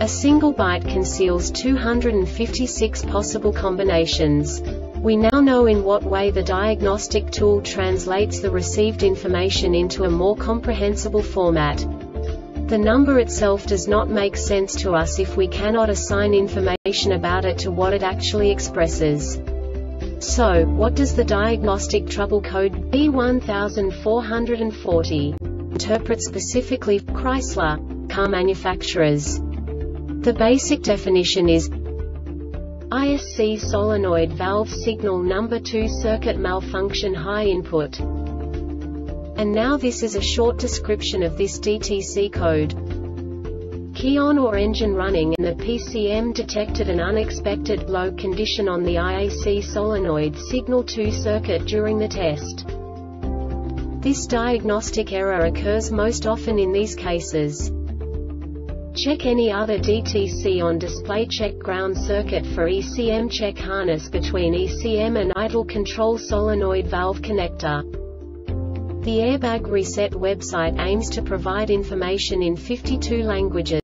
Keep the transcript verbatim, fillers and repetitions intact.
A single byte conceals two hundred fifty-six possible combinations. We now know in what way the diagnostic tool translates the received information into a more comprehensible format. The number itself does not make sense to us if we cannot assign information about it to what it actually expresses. So, what does the diagnostic trouble code B one four four zero interpret specifically for Chrysler car manufacturers? The basic definition is I S C solenoid valve signal number two circuit malfunction high input. And now this is a short description of this D T C code. Key on or engine running and the P C M detected an unexpected low condition on the I A C solenoid signal two circuit during the test. This diagnostic error occurs most often in these cases. Check any other D T C on display. Check ground circuit for E C M. Check harness between E C M and idle control solenoid valve connector. The Airbag Reset website aims to provide information in fifty-two languages.